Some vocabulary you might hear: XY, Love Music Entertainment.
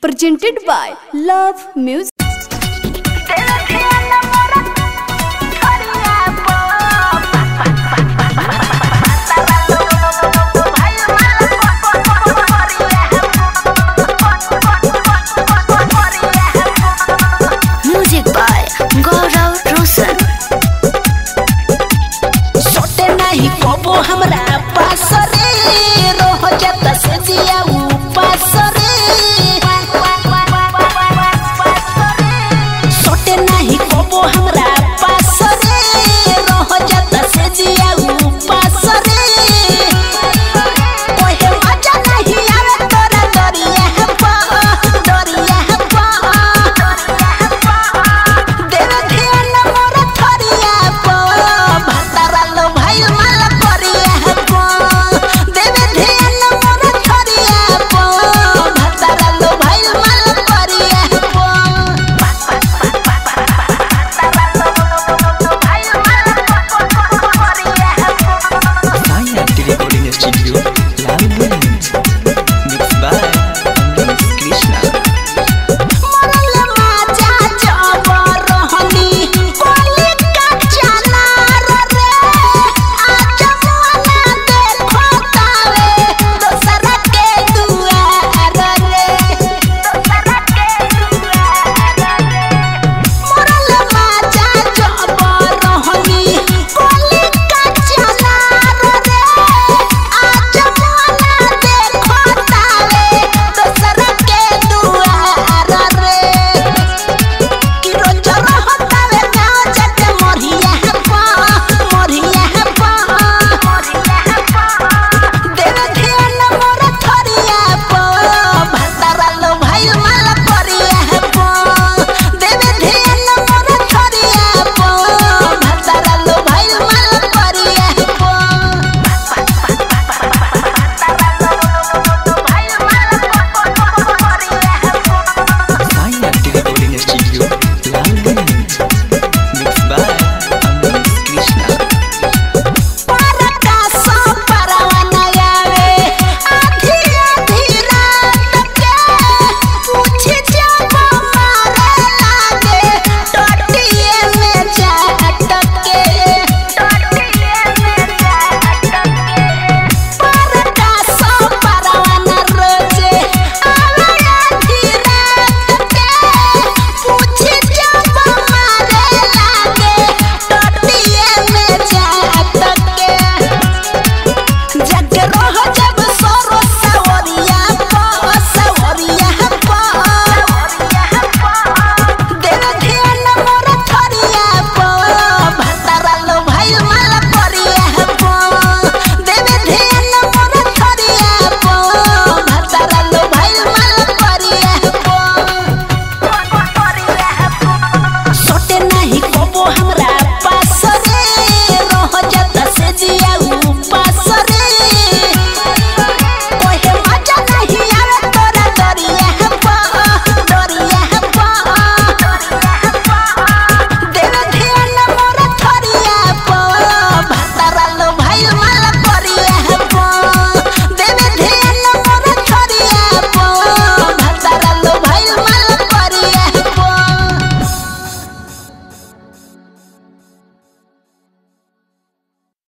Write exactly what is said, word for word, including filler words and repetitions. presented by Love Music।